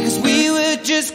'Cause we were just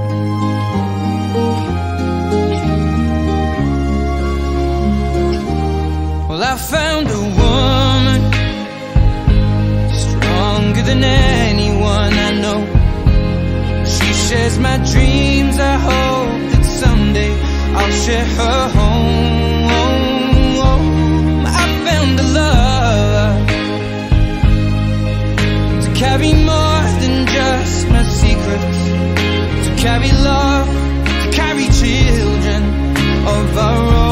I found a woman stronger than anyone I know. She shares my dreams. I hope that someday I'll share her home. I found a love to carry more than just my secrets, to carry love, to carry children of our own.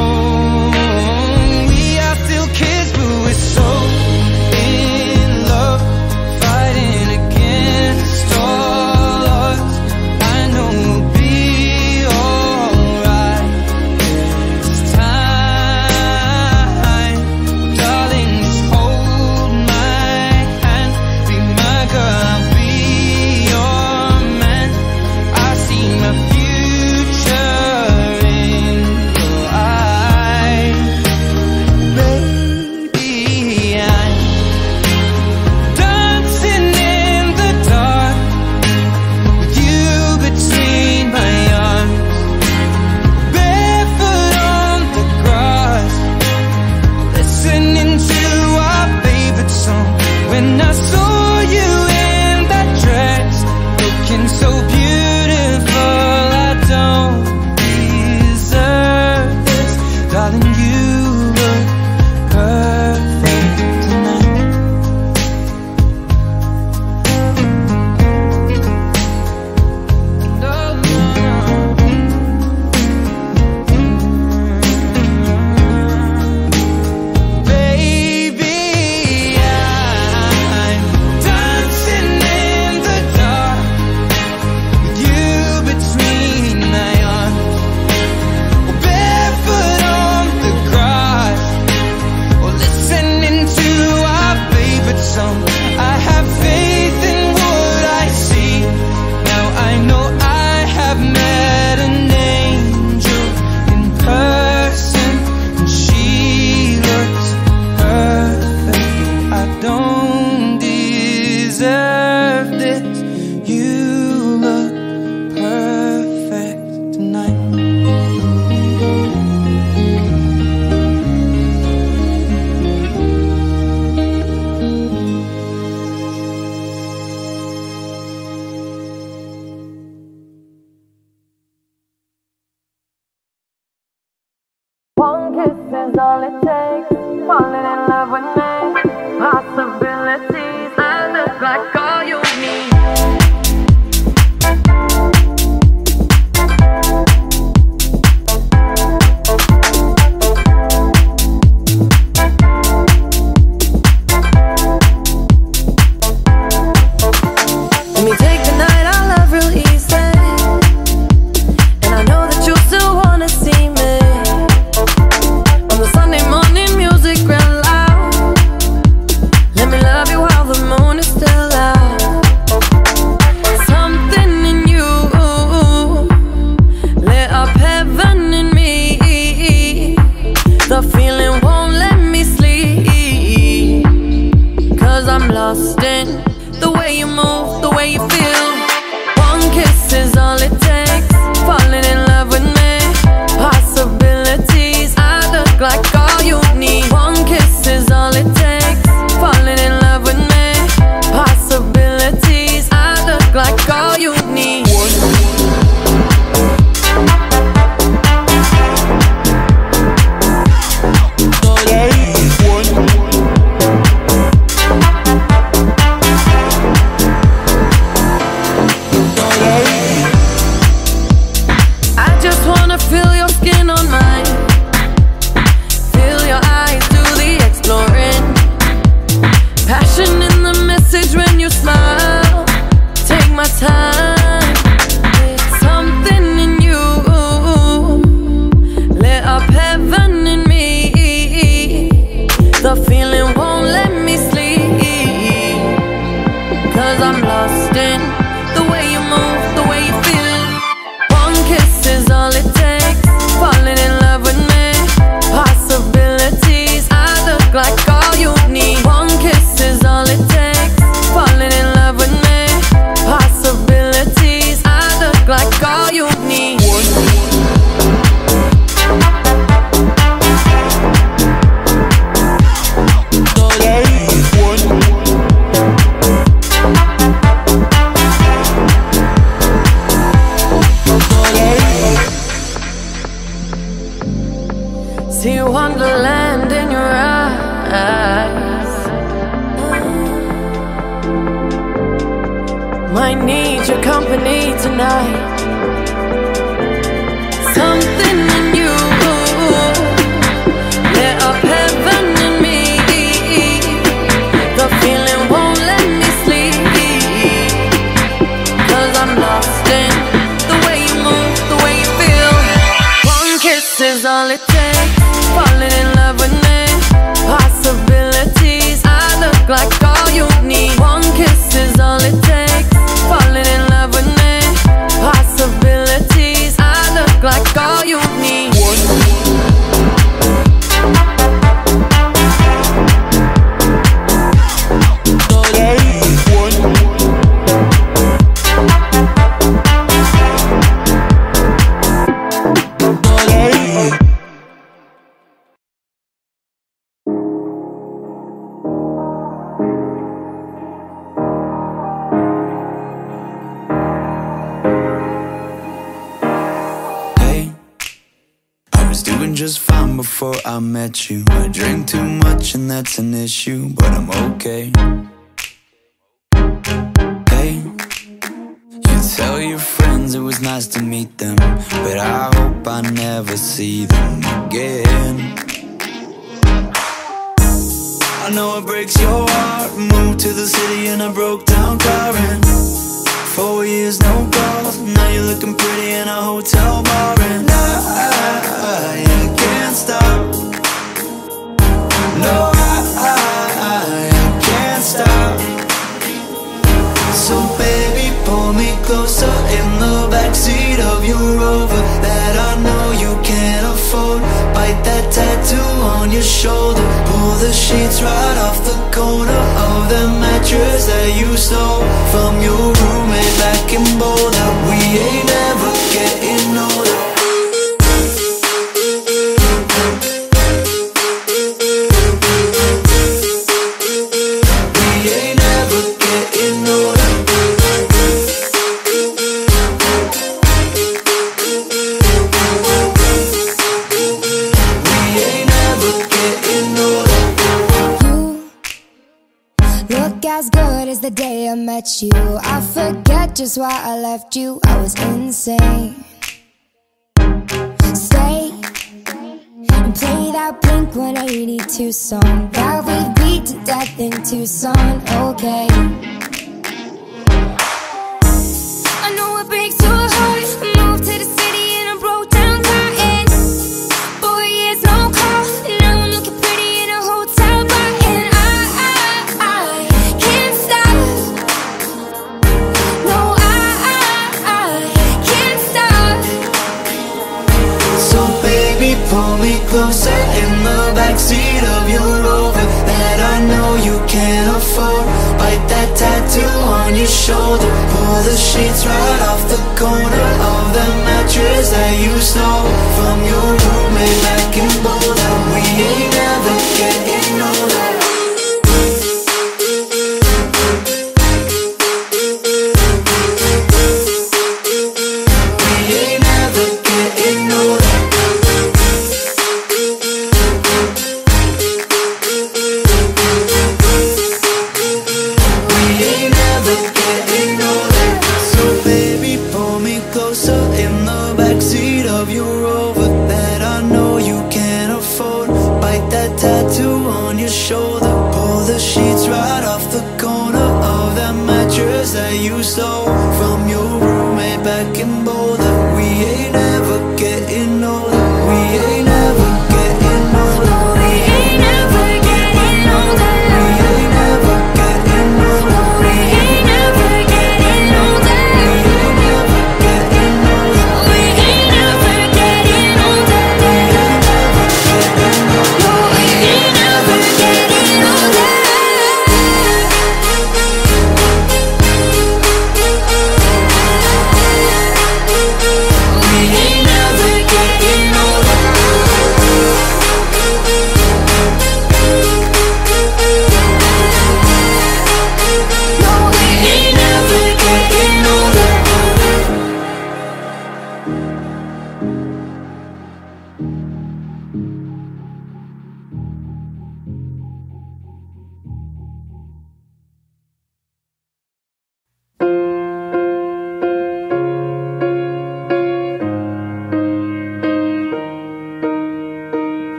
Sunday morning I'm lost in the way you move, the way you feel. One kiss is all it takes, falling in love with me. Possibilities, I look like all you need. One kiss is all it takes, falling in love with me. Possibilities, I look like all you need. See wonderland in your eyes. Might need your company tonight. Something in you lit up heaven in me. The feeling won't let me sleep, 'cause I'm lost in the way you move, the way you feel. One kiss is all it takes, falling in love with me. Possibilities, I look like all you need. One kiss is all it takes, falling in love with me. Possibilities, I look like all you need. Just fine before I met you. I drink too much and that's an issue, but I'm okay. Hey, you tell your friends it was nice to meet them, but I hope I never see them again. I know it breaks your heart. Moved to the city in a broke down car, and 4 years no calls. Now you're looking pretty in a hotel bar, and I can't stop. No, I can't stop. So baby, pull me closer in the backseat of your Rover that I know you can't afford. Bite that tattoo on your shoulder. Pull the sheets right off the corner of the mattress that you stole from your roommate back in Boulder. We ain't ever getting older. You, I forget just why I left you. I was insane. Stay and play that Blink 182 song that we beat to death in Tucson. Okay, I know it breaks your heart. Moved to the city and I broke down crying. 4 years no call. Now I'm looking pretty in a hotel bar, and I can't stop. Pull me closer in the backseat of your Rover that I know you can't afford. your shoulder. Pull the sheets right off the corner of the mattress that you stole from your roommate back in Boulder. We ain't never getting older.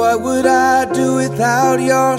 What would I do without your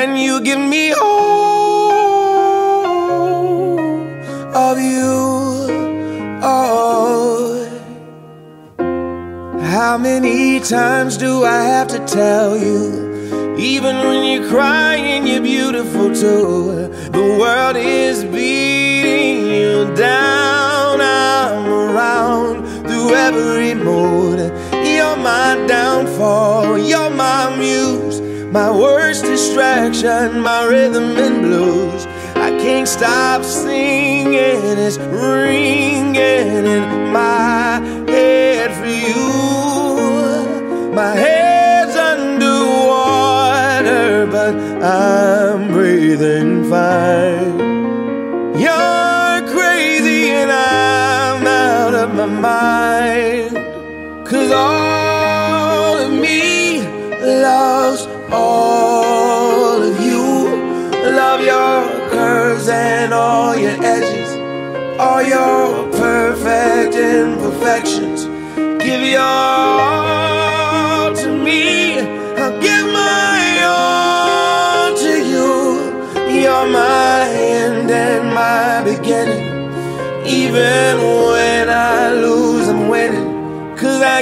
and you give me all of you. Oh, how many times do I have to tell you? Even when you're crying, you're beautiful too. The world is beating you down. I'm around through every mood. You're my downfall, you're my muse, my worst distraction, my rhythm and blues. I can't stop singing, it's ringing in my head for you. My head's underwater, but I'm breathing fine. You're crazy and I'm out of my mind, 'cause all of me loves all of you. Love your and all your edges, all your perfect imperfections. Give your all to me, I'll give my all to you. You're my end and my beginning, even when I lose, I'm winning, 'cause I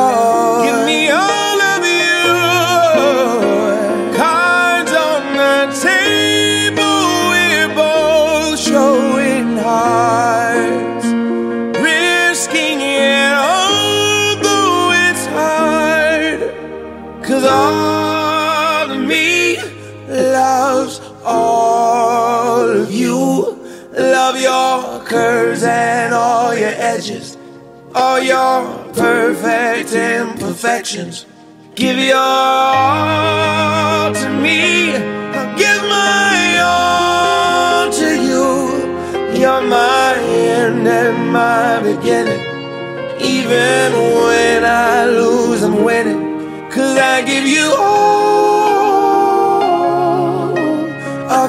Oh, give me all of you. Cards on the table, we're both showing hearts, risking it, although it's hard, 'cause all of me loves all of you. Love your curves and all your edges, all your perfect imperfections. Give your all to me, I'll give my all to you. You're my end and my beginning, even when I lose, I'm winning, 'cause I give you all of